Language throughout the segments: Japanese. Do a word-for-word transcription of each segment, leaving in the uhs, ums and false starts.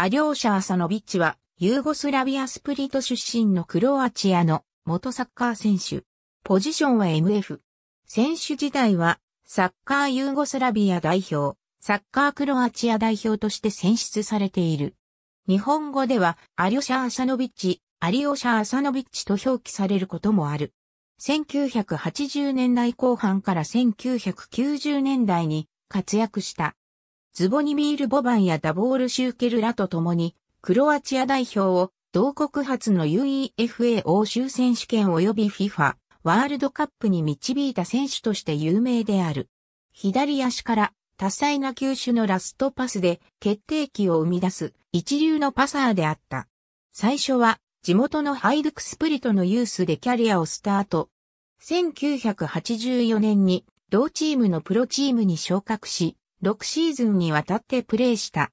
アリョーシャ・アサノビッチは、ユーゴスラビアスプリト出身のクロアチアの元サッカー選手。ポジションは エムエフ。選手時代は、サッカーユーゴスラビア代表、サッカークロアチア代表として選出されている。日本語では、アリョシャ・アサノビッチ、アリオシャ・アサノビッチと表記されることもある。せんきゅうひゃくはちじゅうねんだいこう半からせんきゅうひゃくきゅうじゅうねんだいに活躍した。ズボニミール・ボバンやダボール・シューケルらと共に、クロアチア代表を同国初の ユーイーエフエー 欧州選手権及び フィファ ワールドカップに導いた選手として有名である。左足から多彩な球種のラストパスで決定機を生み出す一流のパサーであった。最初は地元のハイドゥクスプリトのユースでキャリアをスタート。せんきゅうひゃくはちじゅうよねんに同チームのプロチームに昇格し、ろくシーズンにわたってプレーした。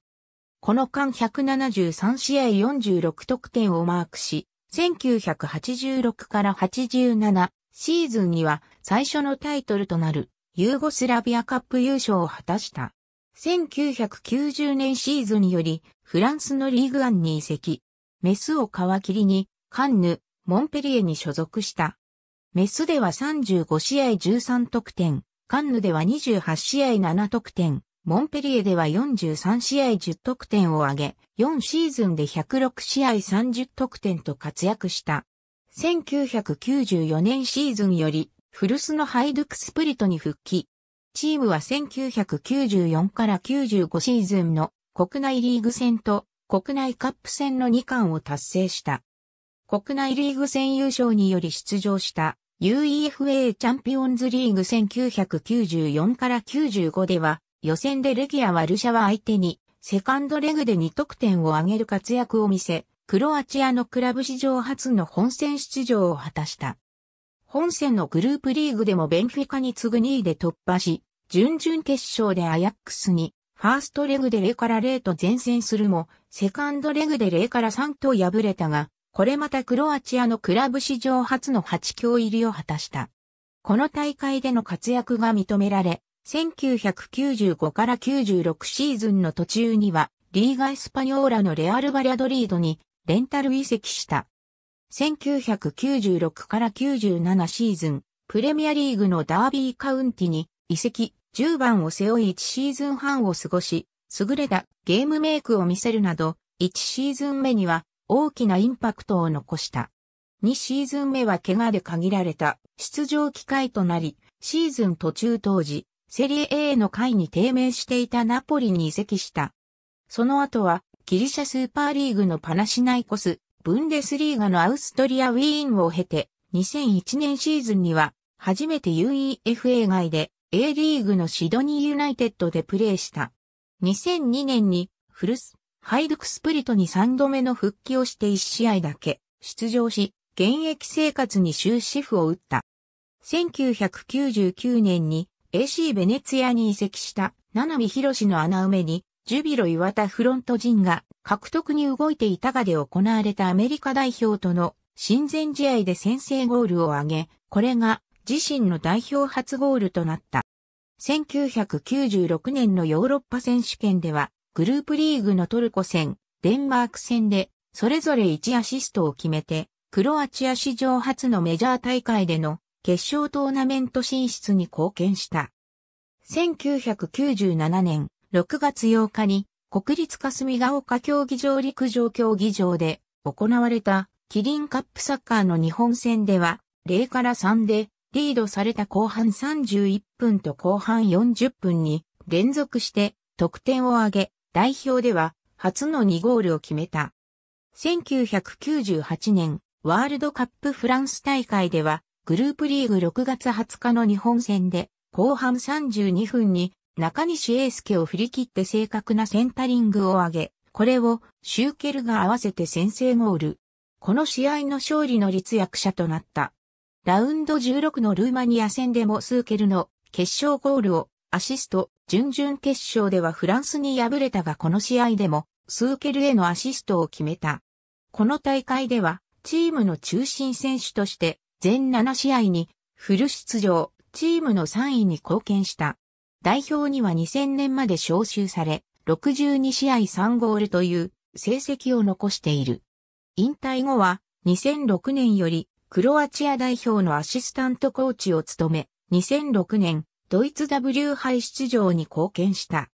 この間ひゃくななじゅうさんしあいよんじゅうろくとくてんをマークし、せんきゅうひゃくはちじゅうろくからはちじゅうななシーズンには最初のタイトルとなるユーゴスラビアカップ優勝を果たした。せんきゅうひゃくきゅうじゅうねんシーズンよりフランスのリーグワンに移籍。メスを皮切りにカンヌ、モンペリエに所属した。メスではさんじゅうごしあいじゅうさんとくてん、カンヌではにじゅうはちしあいななとくてん、モンペリエではよんじゅうさんしあいじゅっとくてんを挙げ、よんシーズンでひゃくろくしあいさんじゅっとくてんと活躍した。せんきゅうひゃくきゅうじゅうよねんシーズンより、古巣のハイドゥクスプリトに復帰。チームはせんきゅうひゃくきゅうじゅうよんからきゅうじゅうごシーズンの国内リーグ戦と国内カップ戦のにかんを達成した。国内リーグ戦優勝により出場した。ユーイーエフエー チャンピオンズリーグせんきゅうひゃくきゅうじゅうよんからきゅうじゅうごでは予選でレギア・ワルシャワ相手にセカンドレグでにとくてんを挙げる活躍を見せ、クロアチアのクラブ史上初の本戦出場を果たした。本戦のグループリーグでもベンフィカに次ぐにいで突破し、準々決勝でアヤックスにファーストレグでゼロたいゼロと善戦するも、セカンドレグでゼロたいさんと敗れたが、これまたクロアチアのクラブ史上初のはちきょう入りを果たした。この大会での活躍が認められ、せんきゅうひゃくきゅうじゅうごからきゅうじゅうろくシーズンの途中には、リーガ・エスパニョーラのレアル・バリャドリードにレンタル移籍した。せんきゅうひゃくきゅうじゅうろくからきゅうじゅうななシーズン、プレミアリーグのダービーカウンティに移籍じゅうばんを背負いいちシーズンはんを過ごし、優れたゲームメイクを見せるなど、いちシーズンめには、大きなインパクトを残した。にシーズンめは怪我で限られた出場機会となり、シーズン途中当時、セリエ A の下位に低迷していたナポリに移籍した。その後は、ギリシャスーパーリーグのパナシナイコス、ブンデスリーガのアウストリア・ウィーンを経て、にせんいちねんシーズンには、初めて ユーイーエフエー 外で A リーグのシドニーユナイテッドでプレーした。にせんにねんに、古巣ハイドゥクスプリトにさんどめの復帰をしていちしあいだけ出場し、現役生活に終止符を打った。せんきゅうひゃくきゅうじゅうきゅうねんに エーシー ベネツィアに移籍した七海博士の穴埋めに、ジュビロ磐田フロント陣が獲得に動いていたがで行われたアメリカ代表との親善試合で先制ゴールを挙げ、これが自身の代表初ゴールとなった。せんきゅうひゃくきゅうじゅうろくねんのヨーロッパ選手権では、グループリーグのトルコ戦、デンマーク戦で、それぞれいちアシストを決めて、クロアチア史上初のメジャー大会での決勝トーナメント進出に貢献した。せんきゅうひゃくきゅうじゅうななねんろくがつようかに、国立霞ヶ丘競技場陸上競技場で行われたキリンカップサッカーの日本戦では、ゼロたいさんでリードされた後半さんじゅういっぷんと後半よんじゅっぷんに連続して得点を挙げ、代表では初のにゴールを決めた。せんきゅうひゃくきゅうじゅうはちねんワールドカップフランス大会ではグループリーグろくがつはつかの日本戦で後半さんじゅうにふんに中西英介を振り切って正確なセンタリングを上げ、これをシューケルが合わせて先制ゴール。この試合の勝利の立役者となった。ラウンドじゅうろくのルーマニア戦でもシューケルの決勝ゴールをアシスト。準々決勝ではフランスに敗れたがこの試合でもシューケルへのアシストを決めた。この大会ではチームの中心選手として全ななしあいにフル出場、チームのさんいに貢献した。代表にはにせんねんまで招集され、ろくじゅうにしあいさんゴールという成績を残している。引退後はにせんろくねんよりクロアチア代表のアシスタントコーチを務め、にせんろくねんドイツ ダブリュー 杯出場に貢献した。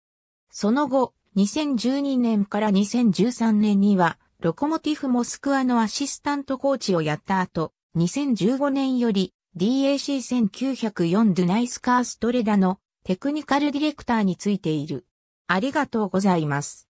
その後、にせんじゅうにねんからにせんじゅうさんねんにはロコモティフモスクワのアシスタントコーチをやった後、にせんじゅうごねんより ディーエーシーせんきゅうひゃくよん ドゥナイスカーストレダのテクニカルディレクターについている。ありがとうございます。